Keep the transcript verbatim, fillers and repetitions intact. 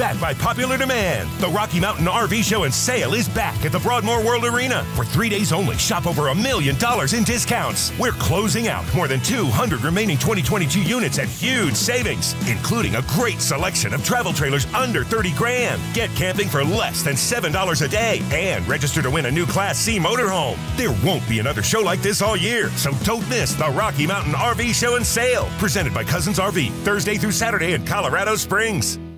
back by popular demand. The Rocky Mountain R V Show and Sale is back at the Broadmoor World Arena. For three days only, shop over a million dollars in discounts. We're closing out more than two hundred remaining twenty twenty-two units at huge savings, including a great selection of travel trailers under thirty grand. Get camping for less than seven dollars a day and register to win a new Class C motorhome. There won't be another show like this all year, so don't miss the Rocky Mountain R V Show and Sale, presented by Cousins R V, Thursday through Saturday in Colorado Springs.